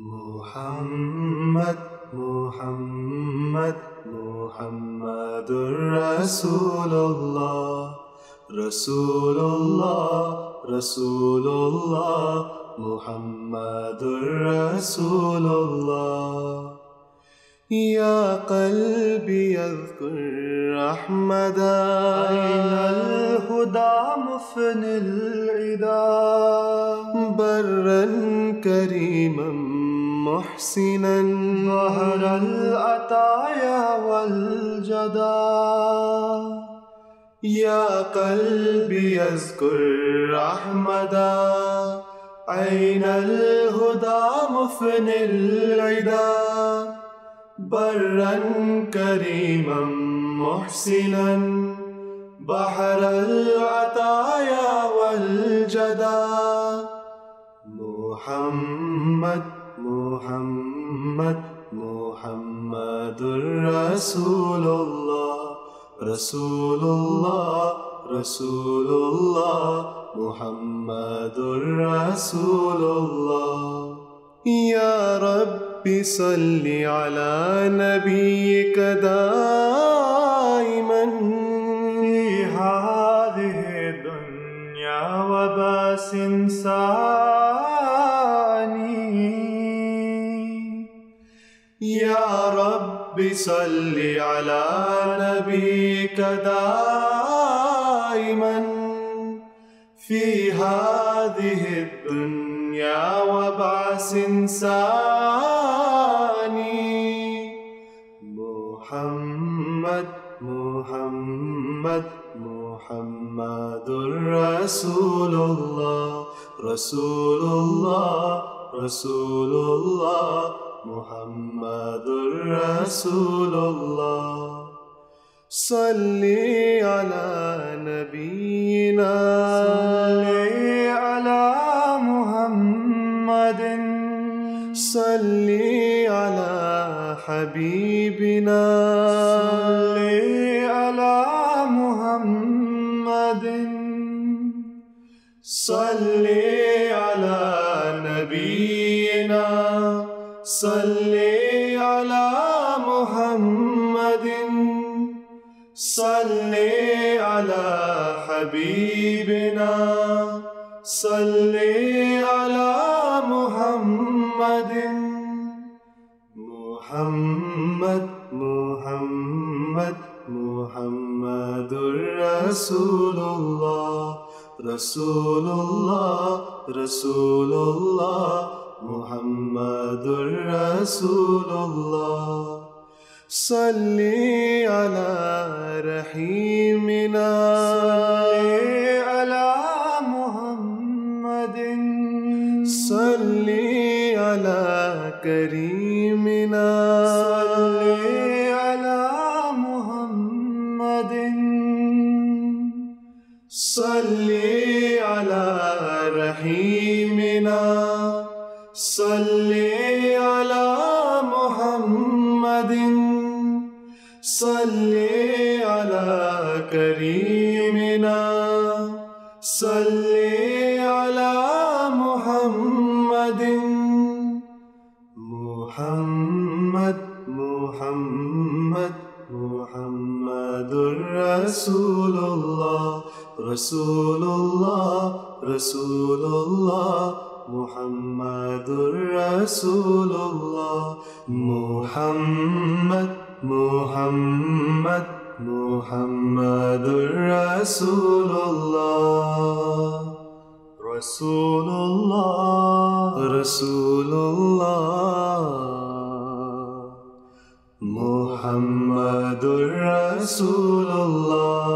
Muhammad, Muhammad, Muhammadur Rasulullah, Rasulullah, Rasulullah, Muhammadur Rasulullah. Ya qalbi yadhkur Ahmada, ayna al-huda mufni al-ida, barran kariman محسنا ظهر العطايا والجدا يا قلبي يذكر رحمدا عين الهدى مفني العدا برا كريما محسنا بحر العطايا والجدا محمد Muhammad, Muhammadur Rasulullah, Rasulullah, Rasulullah, Muhammadur Rasulullah. Ya Rabbi salli ala nabiyyika daiman fi hadhihi dunya wa bas insani. Ya Rabbi salli ala nabiyyika daiman fi hadhihi dunya wa ba'as insani. Muhammad, Muhammad, Muhammadur Rasulullah, Rasulullah, Rasulullah, Muhammadur Rasulullah. Salli ala nabiyyina, salli ala Muhammadin, salli ala habibina, salli ala Muhammadin, salli ala nabiyyina, salli ala Muhammadin, salli ala habibina, salli ala Muhammadin. Muhammad, Muhammad, Muhammadur Rasulullah, Rasulullah, Rasulullah, Muhammadur Rasulullah. Salli ala rahimina, salli ala Muhammadin, salli ala karimina, salli ala Muhammadin, salli ala rahimina, salli ala Muhammadin, salli ala karimina, salli ala Muhammadin. Muhammad, Muhammad, Muhammadur Rasulullah, Rasulullah, Rasulullah, Muhammadur Rasulullah. Muhammad, Muhammad, Muhammadur Rasulullah, Rasulullah, Rasulullah, Muhammadur Rasulullah.